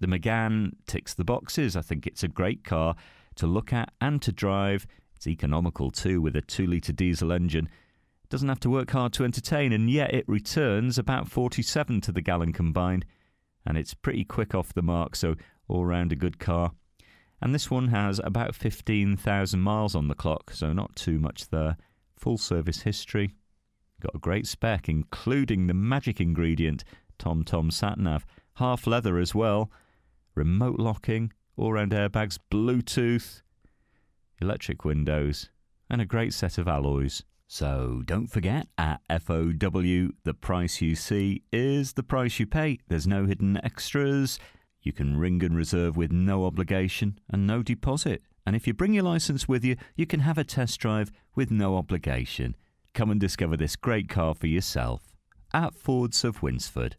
The Megane ticks the boxes. I think it's a great car to look at and to drive. It's economical too, with a 2-litre diesel engine. It doesn't have to work hard to entertain, and yet it returns about 47 to the gallon combined. And it's pretty quick off the mark, so all round a good car. And this one has about 15,000 miles on the clock, so not too much there. Full service history. Got a great spec, including the magic ingredient, TomTom sat-nav. Half leather as well. Remote locking, all-round airbags, Bluetooth, electric windows, and a great set of alloys. So don't forget, at FOW, the price you see is the price you pay. There's no hidden extras. You can ring and reserve with no obligation and no deposit. And if you bring your licence with you, you can have a test drive with no obligation. Come and discover this great car for yourself at Fords of Winsford.